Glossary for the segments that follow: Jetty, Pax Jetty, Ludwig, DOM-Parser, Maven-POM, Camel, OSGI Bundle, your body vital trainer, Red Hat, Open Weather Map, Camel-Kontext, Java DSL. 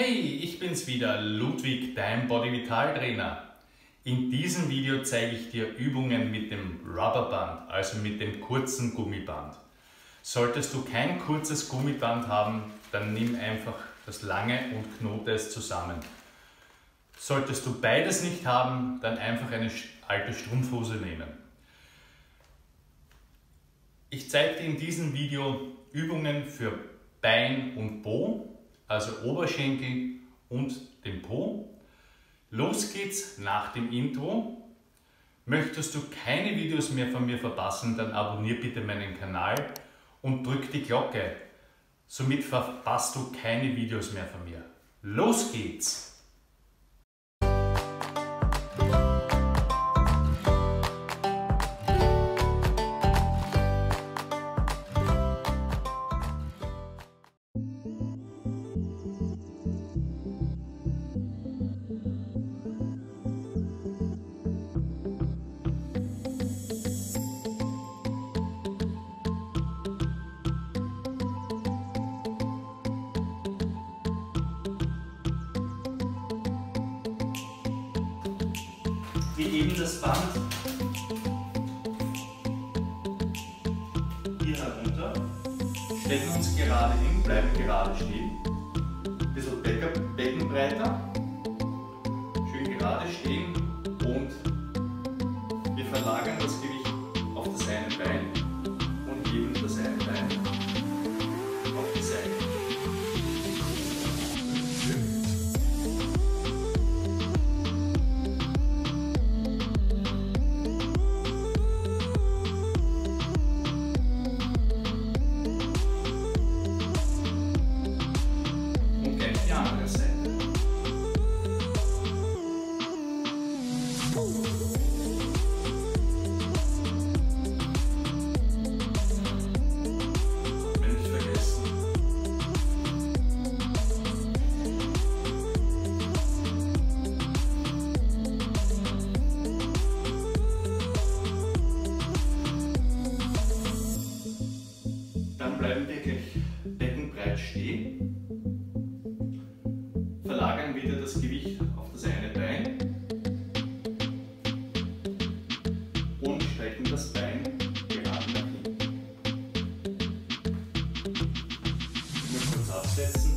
Hey, ich bin's wieder, Ludwig, dein Body Vital Trainer. In diesem Video zeige ich dir Übungen mit dem Rubberband, also mit dem kurzen Gummiband. Solltest du kein kurzes Gummiband haben, dann nimm einfach das lange und knote es zusammen. Solltest du beides nicht haben, dann einfach eine alte Strumpfhose nehmen. Ich zeige dir in diesem Video Übungen für Bein und Po, also Oberschenkel und den Po. Los geht's nach dem Intro. Möchtest du keine Videos mehr von mir verpassen, dann abonniere bitte meinen Kanal und drück die Glocke. Somit verpasst du keine Videos mehr von mir. Los geht's! Wir heben das Band hier herunter, stellen uns gerade hin, bleiben gerade stehen, ein bisschen beckenbreiter, schön gerade stehen und wir verlagern das Gewicht auf das eine Bein und heben das eine Bein auf die Seite. Bleiben wir gleich beckenbreit stehen, verlagern wieder das Gewicht auf das eine Bein und strecken das Bein gerade nach hinten. Nur kurz absetzen,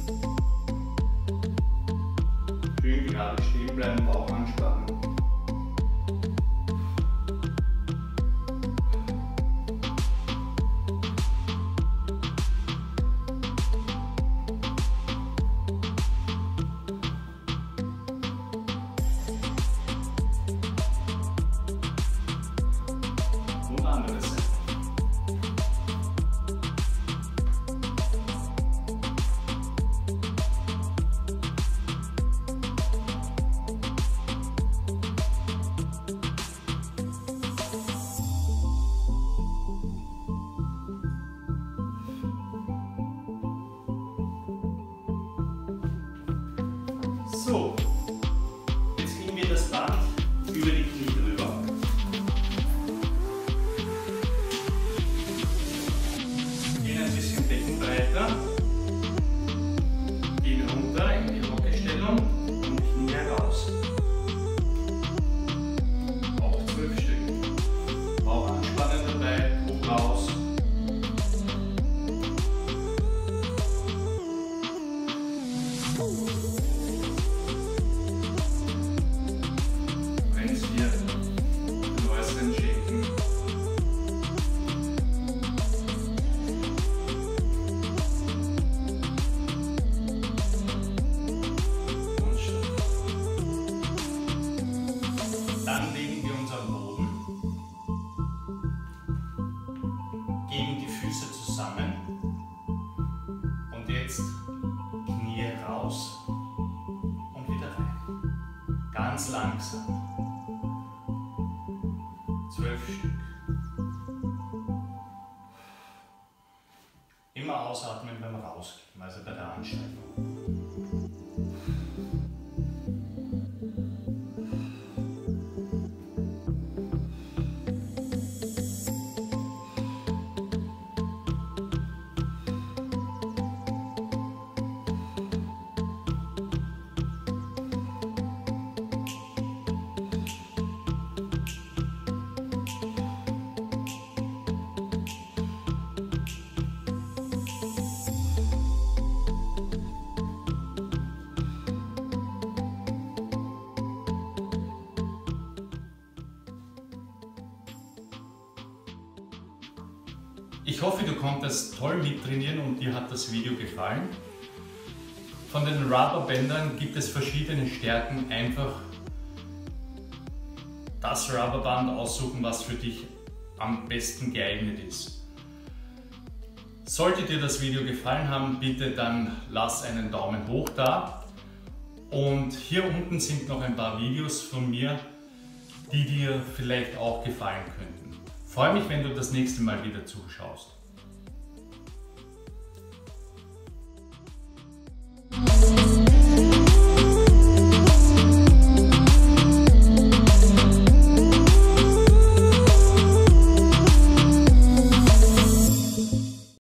schön gerade stehen bleiben, Bauch anspannen. So, jetzt kriegen wir das Band über die Knie drüber. Gehen ein bisschen beckenbreiter, gehen runter in die Hockestellung und Knie heraus. Auch 12 Stück. Bauch anspannen dabei, hoch raus. Dann legen wir uns am Boden, geben die Füße zusammen und jetzt Knie raus und wieder rein. Ganz langsam. 12 Stück. Immer ausatmen beim Rausgehen, also bei der Anstrengung. Ich hoffe, du konntest toll mittrainieren und dir hat das Video gefallen. Von den Rubberbändern gibt es verschiedene Stärken. Einfach das Rubberband aussuchen, was für dich am besten geeignet ist. Sollte dir das Video gefallen haben, bitte dann lass einen Daumen hoch da. Und hier unten sind noch ein paar Videos von mir, die dir vielleicht auch gefallen könnten. Ich freue mich, wenn du das nächste Mal wieder zuschaust.